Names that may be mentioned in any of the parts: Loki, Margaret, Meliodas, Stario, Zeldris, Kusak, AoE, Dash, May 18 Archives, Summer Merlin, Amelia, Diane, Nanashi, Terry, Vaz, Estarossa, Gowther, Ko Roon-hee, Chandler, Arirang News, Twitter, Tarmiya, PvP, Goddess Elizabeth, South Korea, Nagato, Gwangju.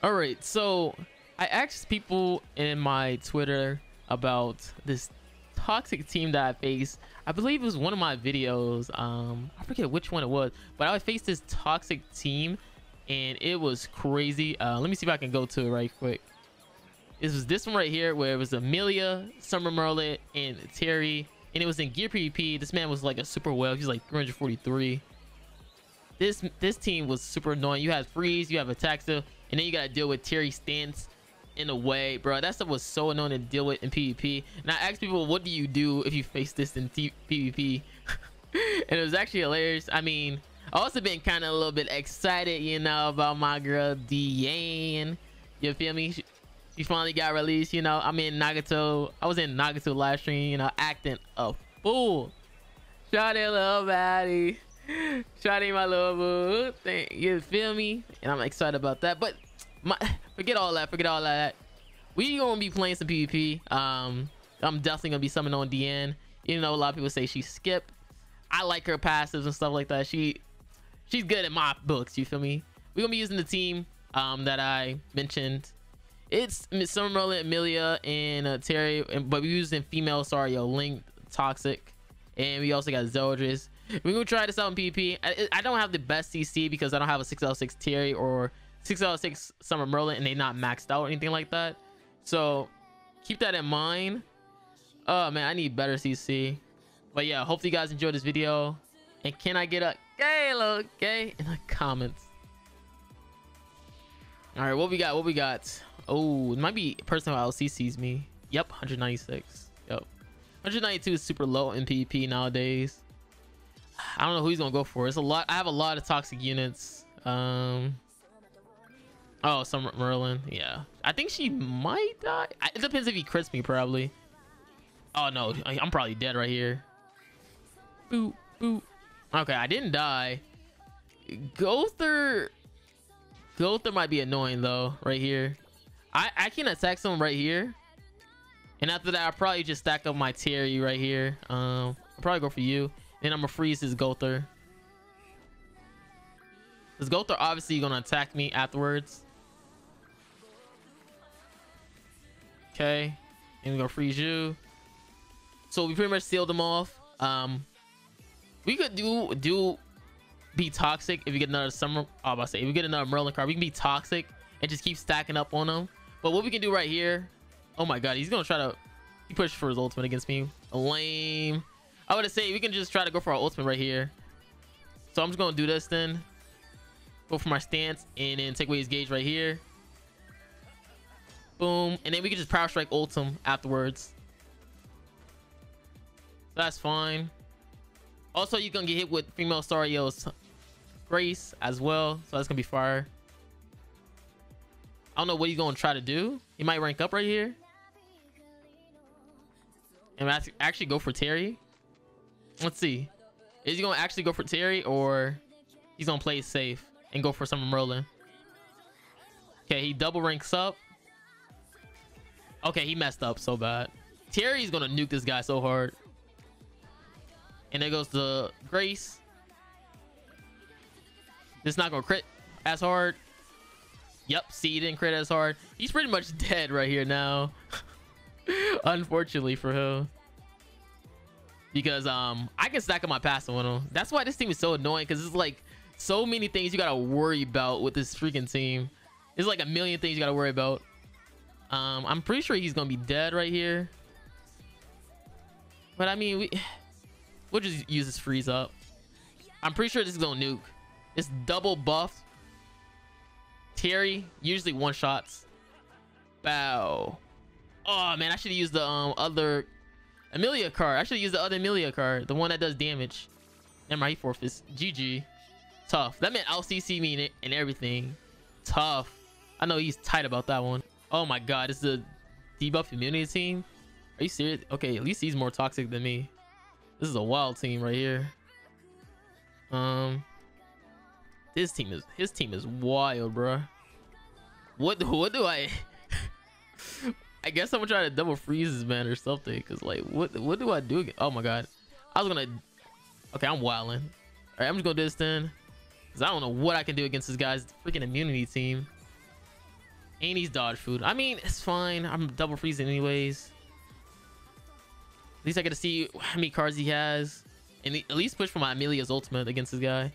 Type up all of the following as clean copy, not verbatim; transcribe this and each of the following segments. All right, so I asked people in my Twitter about this toxic team that I faced. I believe it was one of my videos. I forget which one it was, but I faced this toxic team and it was crazy. Let me see if I can go to it right quick. This was this one right here where it was Amelia, Summer Merlin, and Terry. And it was in gear PvP. This man was like a super whale. He's like 343. This team was super annoying. You had freeze, you have attack stuff, and then you gotta deal with Terry stance in a way, bro. That stuff was so annoying to deal with in PvP. And I asked people, what do you do if you face this in PvP? And it was actually hilarious. I mean, I also been kind of a little bit excited, you know, about my girl Diane. You feel me? She finally got released, you know. I'm in Nagato. I was in Nagato live stream, you know, acting a fool. Shout out, little baddie. Shout out my little boo thing, you feel me? And I'm excited about that, but forget all that. We gonna be playing some PvP. I'm definitely gonna be summoning on Diane. You know, a lot of people say she skipped. I like her passives and stuff like that. She's good in my books, you feel me? We're gonna be using the team that I mentioned. It's Summer Merlin, Amelia, and Terry, but we're using female Sario, Link, Toxic, and we also got Zeldris. We're gonna try this out in PvP. I don't have the best CC because I don't have a 6/6 Terry or 6/6 Summer Merlin, and they not maxed out or anything like that, so keep that in mind. Oh man, I need better CC. But yeah, hopefully you guys enjoyed this video, and can I get a gay little gay in the comments? All right, what we got? Oh, it might be a person who CCs me. Yep, 196. Yep, 192 is super low in PvP nowadays. I don't know who he's gonna go for. It's a lot. I have a lot of toxic units. Oh, Summer Merlin. Yeah, I think she might die. It depends if he crits me, probably. Oh no, I'm probably dead right here. Boop boop. Okay, I didn't die. Gowther might be annoying though, right here. I can attack someone right here, and after that I probably just stack up my Terry right here. I'll probably go for you. And I'm gonna freeze his Gowther. This Gowther obviously gonna attack me afterwards. Okay, and we're gonna freeze you. So we pretty much sealed them off. We could be toxic if we get another Summer. I was about to say, if we get another Merlin card, we can be toxic and just keep stacking up on them. But what we can do right here, oh my god, he's gonna try to push for his ultimate against me. Lame. I would say we can just try to go for our ultimate right here. So I'm just gonna do this then. Go for my stance and then take away his gauge right here. Boom. And then we can just power strike ult him afterwards. So that's fine. Also, you can get hit with female Stario's Grace as well. So that's gonna be fire. I don't know what he's gonna try to do. He might rank up right here. And actually go for Terry. Let's see, is he gonna actually go for Terry or he's gonna play it safe and go for Summer Merlin? Okay, he double ranks up. Okay, he messed up so bad. Terry's gonna nuke this guy so hard. And there goes the Grace. It's not gonna crit as hard. Yep, see, he didn't crit as hard. He's pretty much dead right here now. Unfortunately for him. Because I can stack up my passive on them. That's why this team is so annoying, because it's like so many things you gotta worry about with this freaking team. It's like a million things you gotta worry about. I'm pretty sure he's gonna be dead right here, but I mean we'll just use this freeze up. I'm pretty sure this is gonna nuke. It's double buff. Terry usually one shots. Bow. Oh man, I should have used the other Amelia card. I should use the other Amelia card, the one that does damage. Never mind, he forfeits. GG. Tough. That man out CC me and everything. Tough. I know he's tight about that one. Oh my god, it's the debuff immunity team. Are you serious? Okay, at least he's more toxic than me. This is a wild team right here. His team is wild, bro. What do I? I guess I'm gonna try to double freeze this man or something, because like what do I do again? Oh my god, I was gonna, okay, I'm wilding. All right, I'm just gonna do this then, because I don't know what I can do against this guy's freaking immunity team. And he's dodge food. I mean, it's fine. I'm double freezing anyways. At least I get to see how many cards he has. And at least push for my Amelia's ultimate against this guy.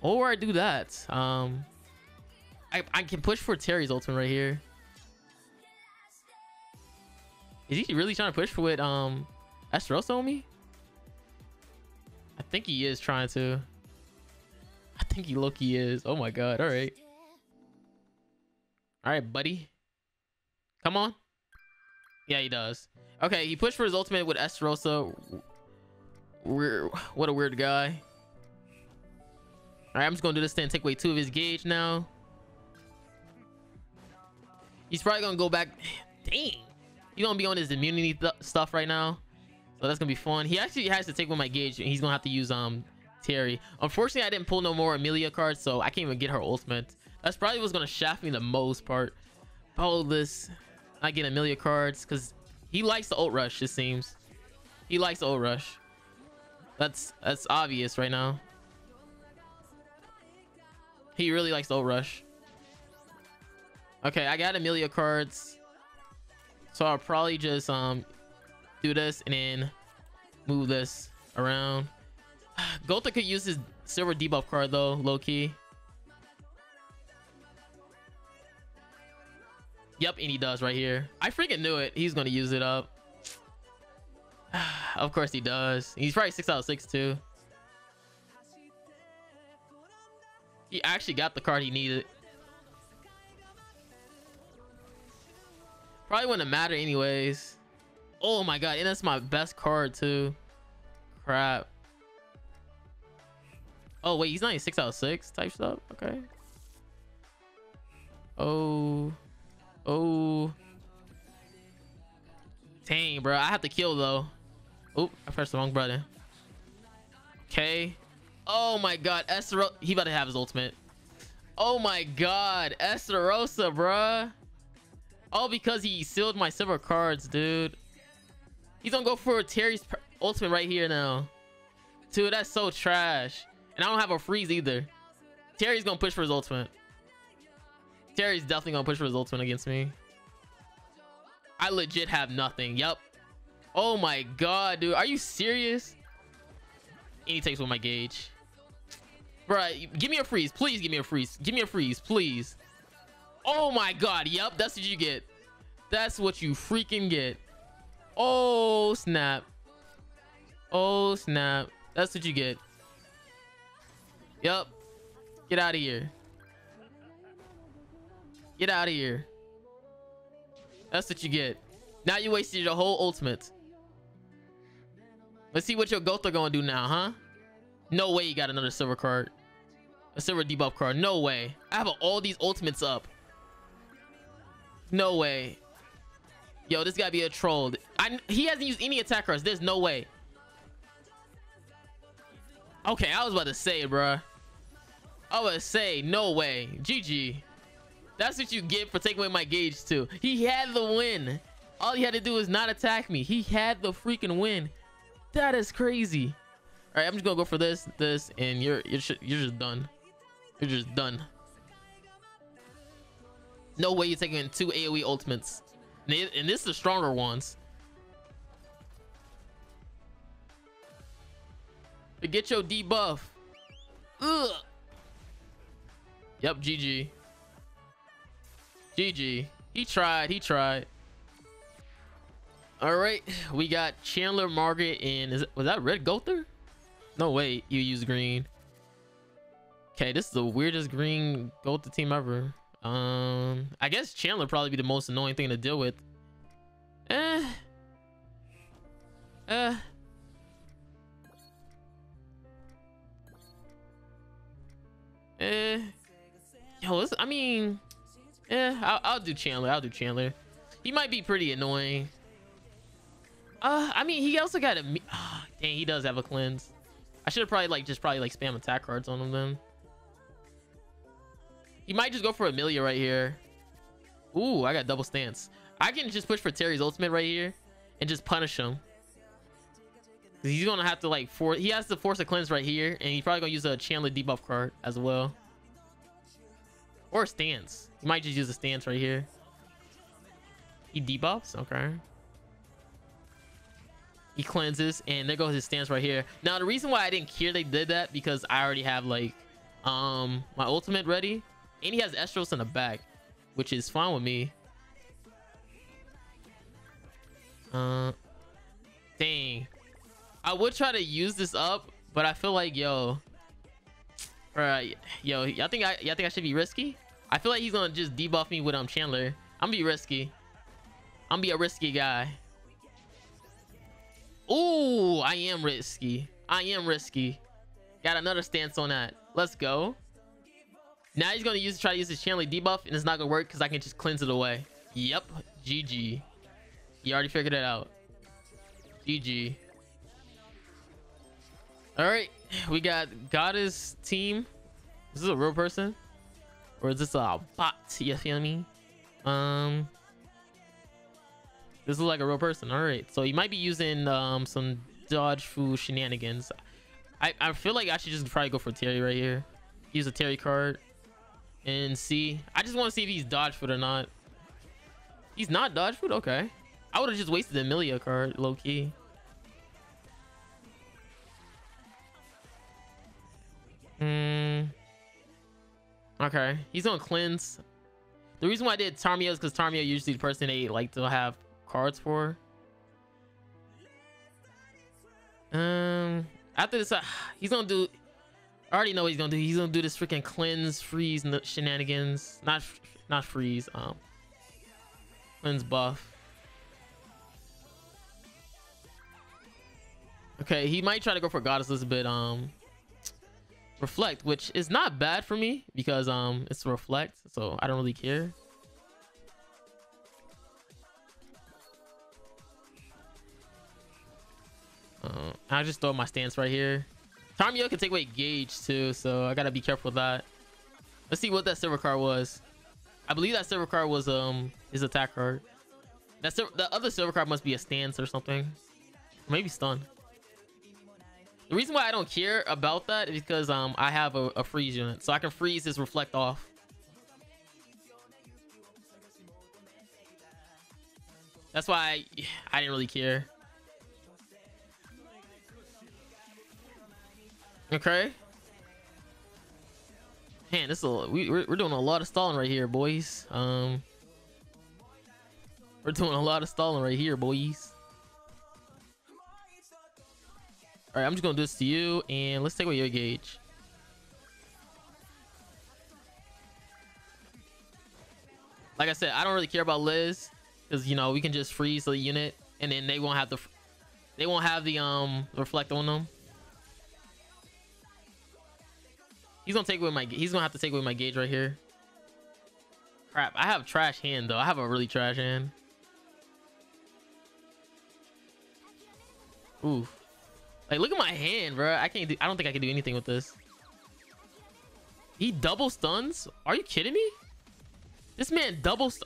Or I do that. I can push for Terry's ultimate right here. Is he really trying to push for it? Estarossa on me? I think he is trying to. I think he Loki is. Oh my god. Alright. Alright, buddy. Come on. Yeah, he does. Okay, he pushed for his ultimate with Estarossa. What a weird guy. Alright, I'm just gonna do this thing. Take away 2 of his gauge now. He's probably gonna go back. Dang. He's gonna be on his immunity stuff right now. So that's gonna be fun. He actually has to take one of my gauge. He's gonna have to use Terry. Unfortunately, I didn't pull no more Amelia cards, so I can't even get her ultimate. That's probably what's gonna shaft me the most part. All this, I get Amelia cards because he likes the ult rush. It seems he likes the ult rush. That's obvious right now. He really likes the ult rush. Okay, I got Amelia cards, so I'll probably just do this and then move this around. Gowther could use his silver debuff card though, low key. Yep, and he does right here. I freaking knew it. He's gonna use it up. Of course he does. He's probably 6 out of 6 too. He actually got the card he needed. Probably wouldn't matter anyways. Oh my god, and that's my best card too. Crap. Oh wait, he's not even 6 out of 6 type stuff. Okay. Oh. Dang, bro. I have to kill though. Oh, I pressed the wrong button. Okay. Oh my god, Estarossa. He about to have his ultimate. Oh my god, Estarossa, bruh. All because he sealed my silver cards, dude. He's gonna go for Terry's ultimate right here now. Dude, that's so trash. And I don't have a freeze either. Terry's gonna push for his ultimate. Terry's definitely gonna push for his ultimate against me. I legit have nothing. Yep. Oh my god, dude. Are you serious? And he takes with my gauge. Bruh, give me a freeze. Please give me a freeze. Give me a freeze, please. Oh my god. Yep, that's what you get. That's what you freaking get. Oh snap. Oh snap. That's what you get. Yep. Get out of here. Get out of here. That's what you get. Now you wasted your whole ultimate. Let's see what your Gowther gonna do now, huh? No way you got another silver card. A silver debuff card. No way. I have all these ultimates up. No way. Yo, this gotta be a troll. He hasn't used any attack cards. There's no way. Okay, I was about to say, bruh. I was about to say, no way. GG. That's what you get for taking away my gauge too. He had the win. All he had to do is not attack me. He had the freaking win. That is crazy. All right, I'm just gonna go for this, and you're just done. You're just done. No way you're taking in 2 AoE ultimates, and this is the stronger ones. But get your debuff. Ugh. Yep, GG. GG. He tried. All right, we got Chandler, Margaret, and was that red Gowther? No, wait, you use green. Okay, this is the weirdest green Gowther team ever. I guess Chandler probably be the most annoying thing to deal with. Yo, I mean, I'll do Chandler. He might be pretty annoying. I mean, he also got a. Oh, dang, he does have a cleanse. I should have probably just spam attack cards on him then. He might just go for Amelia right here. Ooh, I got double stance. I can just push for Terry's ultimate right here and just punish him. He's gonna have to he has to force a cleanse right here, and he's probably gonna use a Chandler debuff card as well. Or a stance. You might just use a stance right here. He debuffs. Okay. He cleanses, and there goes his stance right here. Now the reason why I didn't care they did that, because I already have like my ultimate ready, and he has Estarossa in the back, which is fine with me. Dang, I would try to use this up, but I feel like, yo, all right, yo, y'all think I should be risky? I feel like he's gonna just debuff me with Chandler. I'm gonna be risky. I'm gonna be a risky guy. Ooh, I am risky. I am risky. Got another stance on that. Let's go. Now he's gonna try to use his Chandler debuff, and it's not gonna work because I can just cleanse it away. Yep, GG. You already figured it out. GG. All right, we got Goddess team. Is this a real person, or is this a bot? You feel me? This is like a real person. All right, so he might be using some dodge food shenanigans. I feel like I should just probably go for Terry right here. Use a Terry card and see. I just want to see if he's dodge food or not. He's not dodge food. Okay. I would have just wasted the Amelia card, low key. Okay, he's gonna cleanse. The reason why I did Tarmiya is because Tarmiya usually the person they like to have cards for. After this, he's gonna do. I already know what he's gonna do. He's gonna do this freaking cleanse, freeze shenanigans. Not freeze. Cleanse buff. Okay, he might try to go for Goddess Elizabeth reflect, which is not bad for me because it's reflect, so I don't really care. I just throw my stance right here. Tarmiya can take away gauge too, so I gotta be careful with that. Let's see what that silver card was. I believe that silver card was his attack card. That's the other silver card must be a stance or something, maybe stun. The reason why I don't care about that is because I have a freeze unit, so I can freeze his reflect off. That's why I didn't really care. Okay. Man, this is we're doing a lot of stalling right here, boys. We're doing a lot of stalling right here, boys. All right, I'm just gonna do this to you, and let's take away your gauge. Like I said, I don't really care about Liz, because you know we can just freeze the unit, and then they won't have the reflect on them. He's gonna have to take away my gauge right here. Crap, I have trash hand though. I have a really trash hand. Ooh. Like, look at my hand, bro. I don't think I can do anything with this. He double stuns? Are you kidding me? This man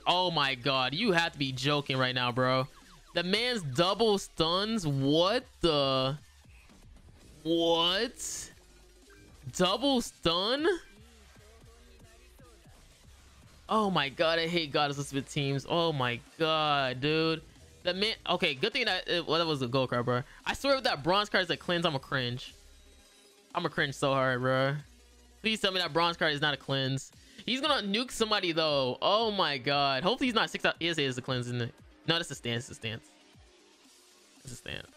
oh my god, you have to be joking right now, bro. The man's double stuns? What? Double stun? Oh my god, I hate Goddess Elizabeth teams. Oh my god, dude. The man, okay, good thing that that was a gold card, bro. I swear with that bronze card is a cleanse, I'm a cringe. I'm a cringe so hard, bro. Please tell me that bronze card is not a cleanse. He's gonna nuke somebody though. Oh my god. Hopefully he's not 6 out. It is a cleanse, isn't it? No, that's a stance. It's a stance. It's a stance.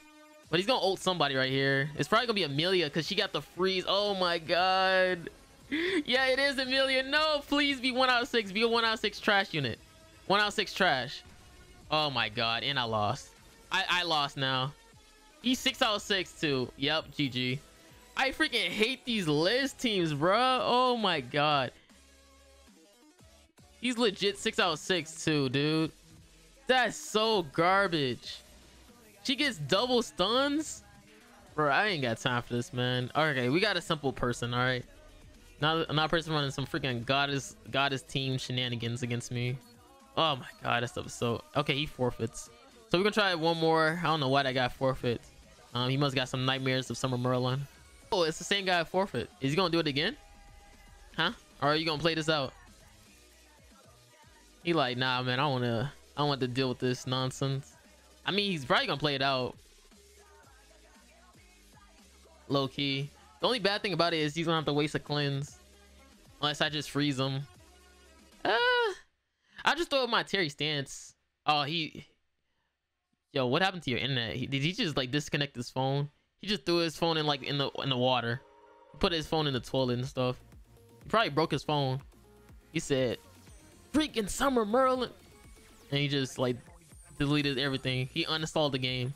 But he's gonna ult somebody right here. It's probably gonna be Amelia because she got the freeze. Oh my god. Yeah, it is Amelia. No, please be 1 out of 6. Be a 1 out of 6 trash unit. 1 out of 6 trash. Oh my god, and I lost. I lost now. He's 6 out of 6 too. Yep, GG. I freaking hate these Liz teams, bro. Oh my god. He's legit 6 out of 6 too, dude. That's so garbage. She gets double stuns? Bro, I ain't got time for this, man. Okay, we got a simple person, alright? Not a person running some freaking goddess team shenanigans against me. Oh my god, that stuff is so... Okay, he forfeits. So we're gonna try one more. I don't know why that guy forfeits. He must got some nightmares of Summer Merlin. Oh, it's the same guy forfeit. Is he gonna do it again? Huh? Or are you gonna play this out? He like, nah, man, I don't want to deal with this nonsense. I mean, he's probably gonna play it out. Low key. The only bad thing about it is he's gonna have to waste a cleanse. Unless I just freeze him. I just throw up my Terry stance. Oh, he... Yo, what happened to your internet? Did he just like disconnect his phone? He just threw his phone in like in the water. He put his phone in the toilet and stuff. He probably broke his phone. He said, "Freaking Summer Merlin," and he just like deleted everything. He uninstalled the game.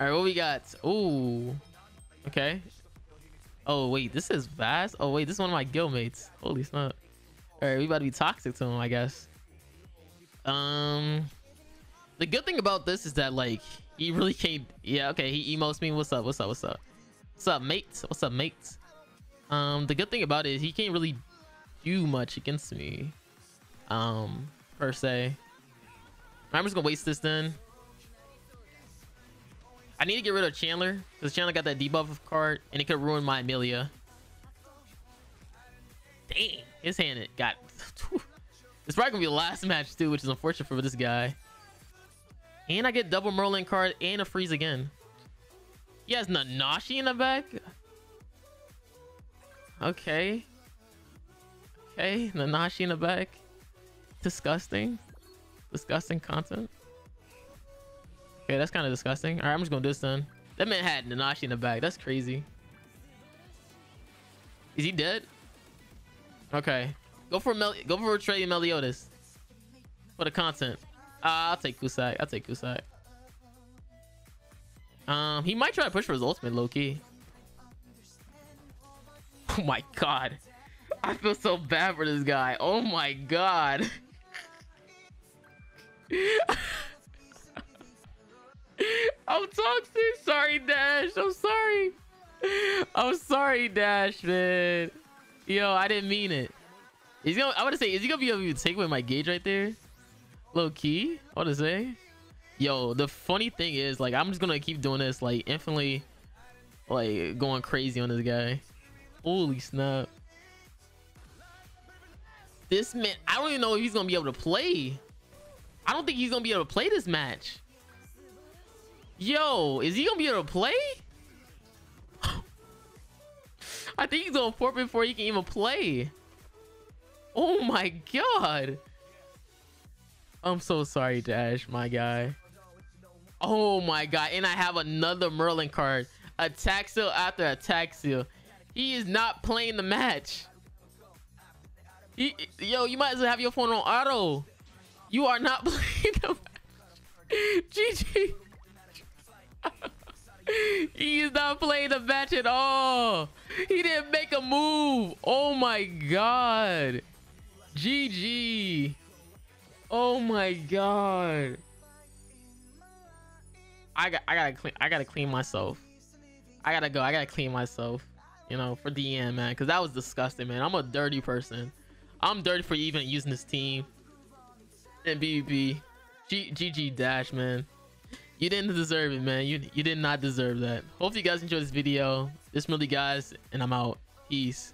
All right, what we got? Ooh, okay. Oh wait, this is Vaz. Oh wait, this is one of my guildmates. Holy snap! All right, we about to be toxic to him, I guess. The good thing about this is that like he really can't. Yeah, okay. He emotes me. What's up? What's up? What's up? What's up, mates? What's up, mates? The good thing about it is he can't really do much against me, per se. I'm just gonna waste this then. I need to get rid of Chandler because Chandler got that debuff card and it could ruin my Amelia. Dang, his hand it got. It's probably gonna be the last match too, which is unfortunate for this guy. And I get double Merlin card and a freeze again. He has Nanashi in the back. Okay. Okay, Nanashi in the back. Disgusting. Disgusting content. Okay, that's kind of disgusting. All right, I'm just gonna do this then. That man had Nanashi in the back. That's crazy. Is he dead? Okay. Go for trading Meliodas. For the content. I'll take Kusak. I'll take Kusak. He might try to push for his ultimate low key. Oh my god. I feel so bad for this guy. Oh my god. I'm toxic. Sorry, Dash. I'm sorry. I'm sorry, Dash, man. Yo, I didn't mean it. He's gonna, I want to say, is he gonna be able to take away my gauge right there? Low key, what to say? Yo, the funny thing is, like, I'm just gonna keep doing this, like, infinitely, like, going crazy on this guy. Holy snap! This man, I don't even know if he's gonna be able to play. I don't think he's gonna be able to play this match. Yo, is he gonna be able to play? I think he's gonna forfeit before he can even play. Oh my god. I'm so sorry, Dash, my guy. Oh my god, and I have another Merlin card. Attack seal after attack seal. He is not playing the match. Yo, you might as well have your phone on auto. You are not playing the match. GG. He is not playing the match at all. He didn't make a move. Oh my god. GG. Oh my god. I gotta clean myself. I gotta clean myself, you know, for Diane, man, because that was disgusting, man. I'm a dirty person. I'm dirty for even using this team. And BB. GG Dash, man. You didn't deserve it, man. You did not deserve that. Hope you guys enjoyed this video. This really, guys, and I'm out. Peace.